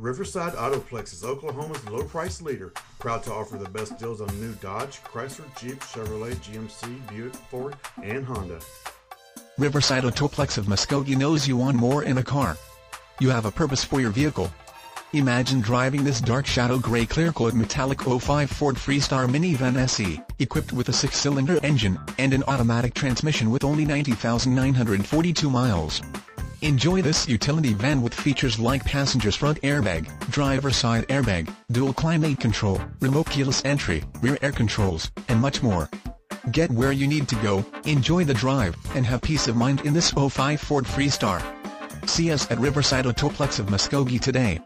Riverside Autoplex is Oklahoma's low price leader, proud to offer the best deals on new Dodge, Chrysler, Jeep, Chevrolet, GMC, Buick, Ford, and Honda. Riverside Autoplex of Muskogee knows you want more in a car. You have a purpose for your vehicle. Imagine driving this Dark Shadow Grey Clearcoat Metallic 05 Ford Freestar Minivan SE, equipped with a 6-cylinder engine, and an automatic transmission with only 90,942 miles. Enjoy this utility van with features like passenger's front airbag, driver's side airbag, dual climate control, remote keyless entry, rear air controls, and much more. Get where you need to go, enjoy the drive, and have peace of mind in this 05 Ford Freestar. See us at Riverside Autoplex of Muskogee today.